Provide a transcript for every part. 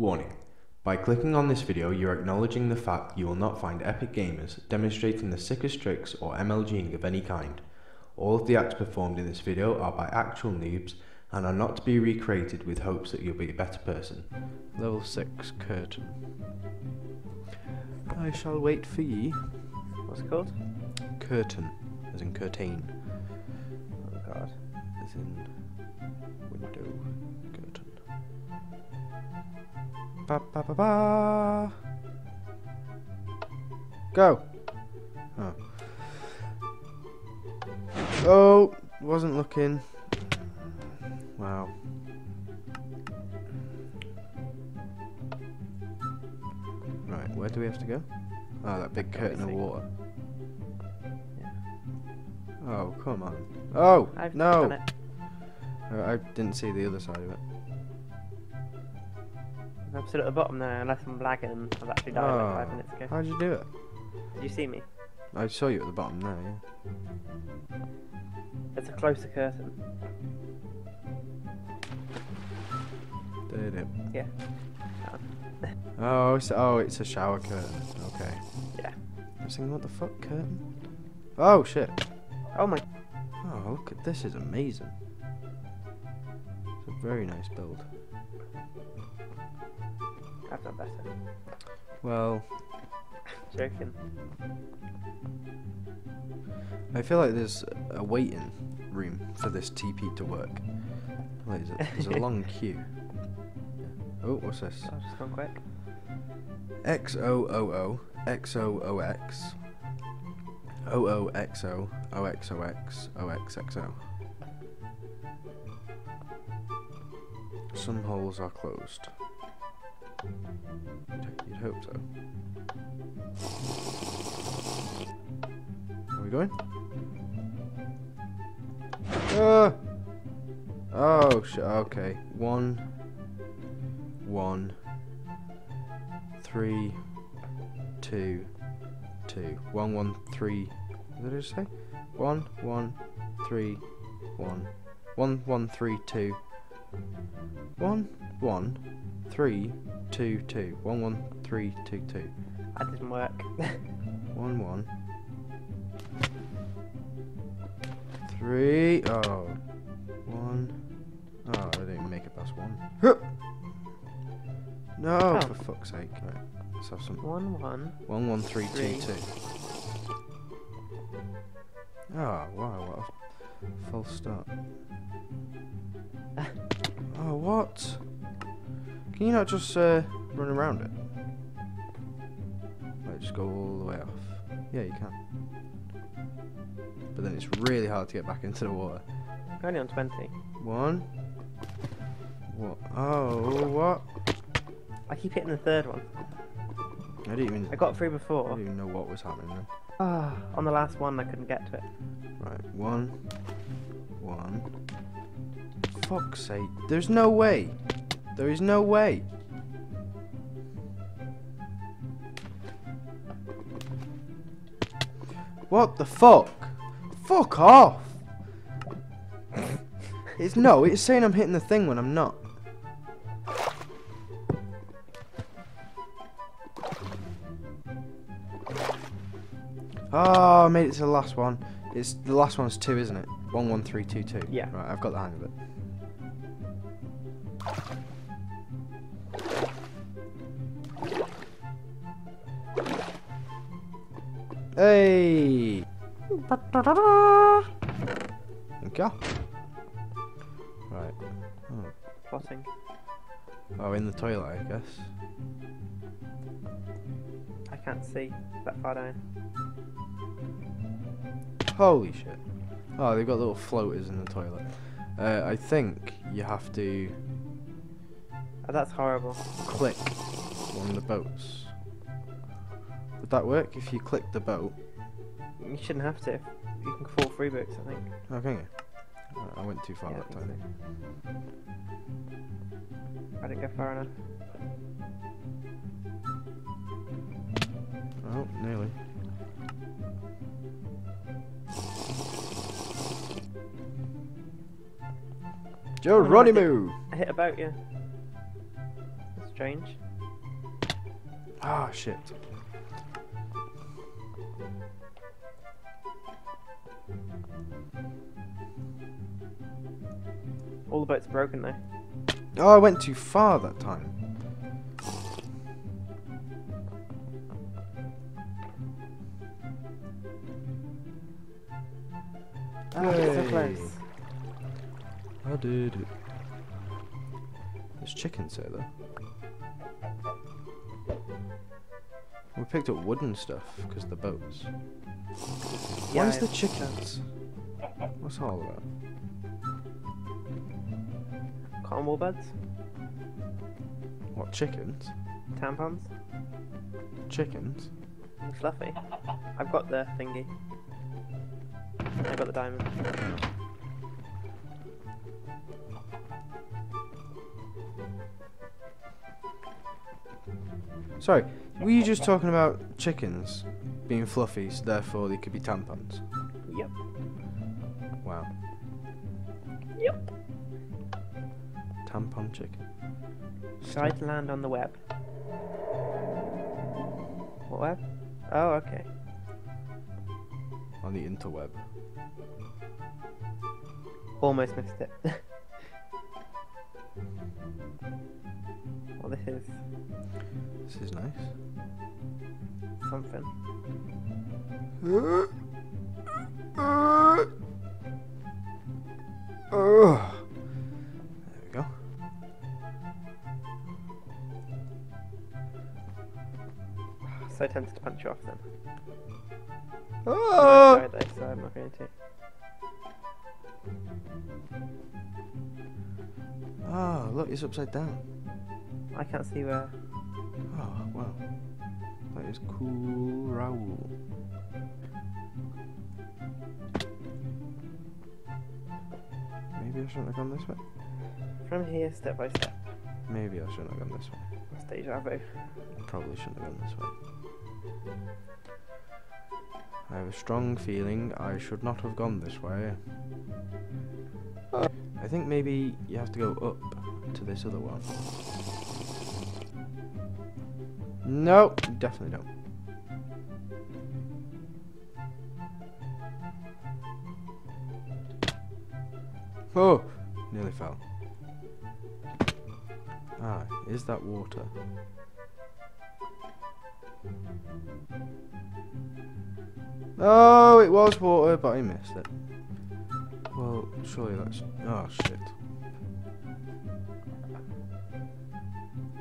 Warning: by clicking on this video, you're acknowledging the fact you will not find epic gamers demonstrating the sickest tricks or MLGing of any kind. All of the acts performed in this video are by actual noobs and are not to be recreated with hopes that you'll be a better person. Level 6 Curtain. I shall wait for ye. What's it called? Curtain, as in curtain. Oh god. As in window curtain. Ba ba ba ba. Go! Oh. Oh, wasn't looking. Wow. Right, where do we have to go? Oh, that big curtain of water. Yeah. Oh, come on. Oh, I've no! I didn't see the other side of it. I'm still at the bottom there, unless I'm lagging and I've actually died like 5 minutes ago. How'd you do it? Did you see me? I saw you at the bottom there, yeah. It's a closer curtain. Did it? Yeah. Oh, it's a shower curtain. Okay. Yeah. I was thinking, what the fuck curtain? Oh shit! Oh my! Oh look at this, is amazing. It's a very nice build. I've done better. Well. Joking. I feel like there's a waiting room for this TP to work. Like, there's a long queue. Oh, what's this? I'll just go quick. XOOO XOOX OOXO OXOX OXXO. Some holes are closed. You'd hope so. Are we going? Oh shit, okay. 1 1 3 2 2 1 1 3. What did I say? 1 1 3 1 1 1 3 2 1 1 3 2 2 1 1 3 2 2. That didn't work. 1 1 3. Oh, 1. Oh, I didn't make it past 1. No, oh, for fuck's sake. Right, let's have some. 1 1 1 1 3 2 2. Oh, wow, what a false start. Oh, what? Can you not just run around it? Like, just go all the way off. Yeah, you can. But then it's really hard to get back into the water. I'm only on 20. 1. What? Oh, what? I keep hitting the third one. I didn't even. I got through before. I didn't even know what was happening then. Ah, on the last one I couldn't get to it. Right, 1, 1. Fuck's sake! There's no way. There is no way. What the fuck? Fuck off! It's saying I'm hitting the thing when I'm not. Oh, I made it to the last one. It's the last one's 2, isn't it? 1 1 3 2 2. Yeah. Right, I've got the hang of it. Hey. Okay. Right. Oh. Plotting. Oh, in the toilet, I guess. I can't see that far down. Holy shit. Oh, they've got little floaters in the toilet. I think you have to... Oh, that's horrible. Click one of the boats. Would that work if you click the boat? You shouldn't have to. You can fall through boats, I think. Oh, can you? I went too far that time. I didn't go far enough. Oh, nearly. Geronimo! I hit a boat, yeah. Let's strange. Ah, shit. All the boat's broken though. Oh, I went too far that time. Oh, so close. I did it. There's chickens here though. We picked up wooden stuff because the boats. Yeah, where's the chickens? What's it all about? Cottonwool beds? What, chickens? Tampons? Chickens? Fluffy. I've got the thingy. I got the diamond. Sorry, were you just talking about chickens being fluffy, so therefore they could be tampons? Yep. Wow. Yep. Tampon chicken. Try to land on the web. What web? Oh, okay. On the interweb. Almost missed it. Well, this is. This is nice. Something. There we go. So tempted to punch you off then. Oh! Though, so I'm not going to. Oh, look, it's upside down. I can't see where. Oh, wow. That is cool, Raoul. Maybe I shouldn't have gone this way? From here, step by step. Maybe I shouldn't have gone this way. Stage avo. Probably shouldn't have gone this way. I have a strong feeling I should not have gone this way. I think maybe you have to go up to this other one. No, definitely don't. Oh, nearly fell. Ah, is that water? Oh, it was water, but I missed it. Well, surely that's... Oh, shit.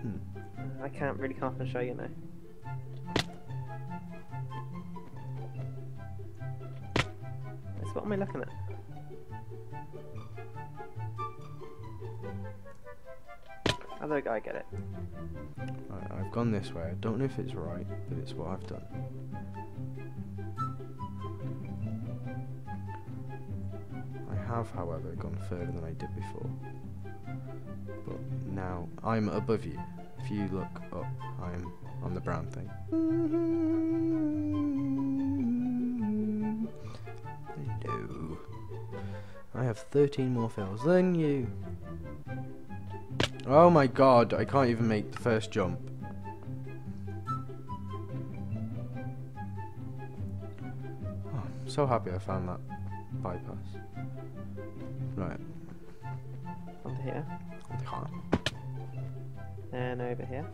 Hmm. I can't really come up and show you now. What am I looking at? Oh, there we go, I get it. Right, I've gone this way. I don't know if it's right, but it's what I've done. Have, however, gone further than I did before. But now I'm above you. If you look up, I'm on the brown thing. Hello. I have 13 more fails than you. Oh my god, I can't even make the first jump. Oh, I'm so happy I found that bypass. Right. Onto here. Onto here. And over here.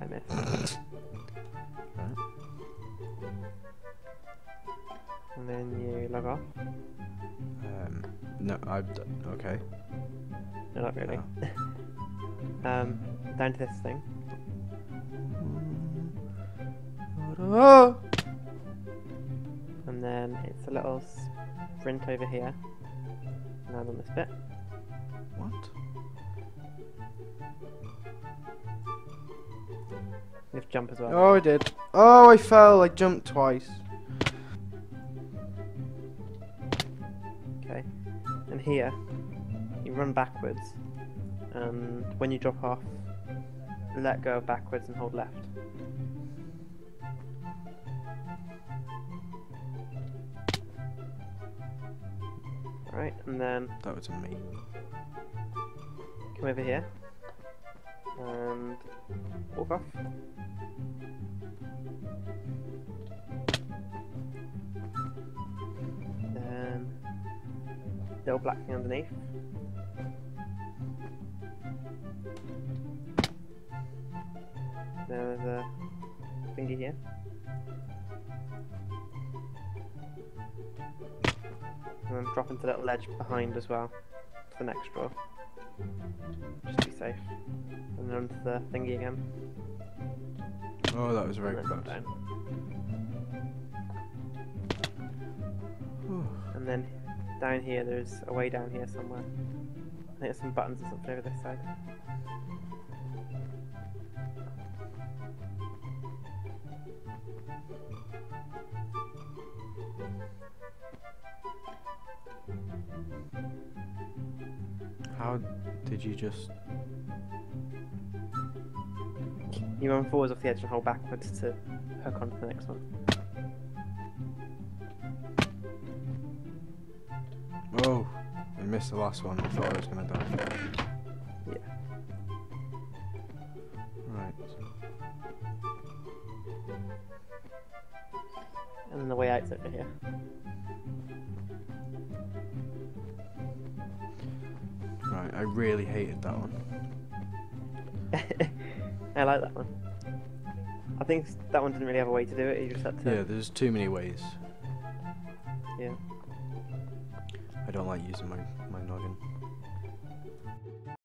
I missed. Right. And then you log off. No, I've done. Okay. No, not really. No. Down to this thing. And then it's a little sprint over here. Land on this bit. What? You have to jump as well. Oh, I did. Oh, I fell. I jumped twice. Okay. And here, you run backwards. And when you drop off, let go backwards and hold left. Right, and then... That was a me. Come over here. it. Walk off. Little black thing underneath. There is a thingy here. And then drop into the little ledge behind as well, to the next drawer. Just to be safe. And then onto the thingy again. Oh, that was very close. And then down here, there's a way down here somewhere. I think there's some buttons or something over this side. How did you just... You run forwards off the edge and hold backwards to hook onto the next one. Whoa! I missed the last one, I thought I was gonna die. Yeah. Right. And then the way out's over here. Right, I really hated that one. I like that one. I think that one didn't really have a way to do it, you just had to... Yeah, there's too many ways. Yeah. I don't like using my noggin.